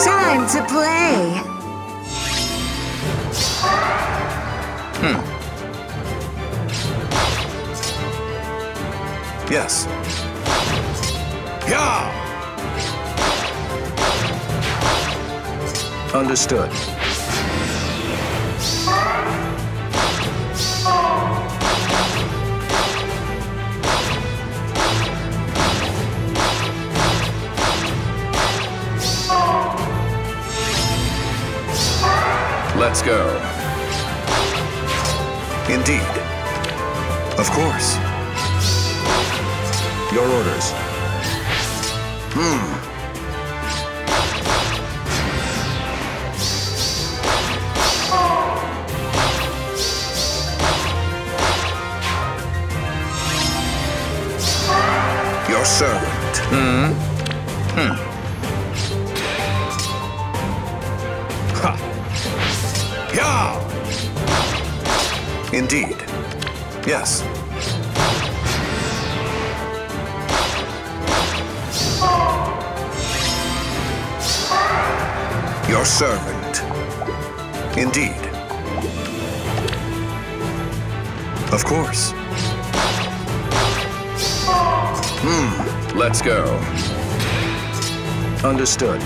Time to play! Yes. Yeah! Understood. Let's go. Indeed. Of course. Your orders. Your servant. Indeed. Yes. Your servant. Indeed. Of course. Let's go. Understood.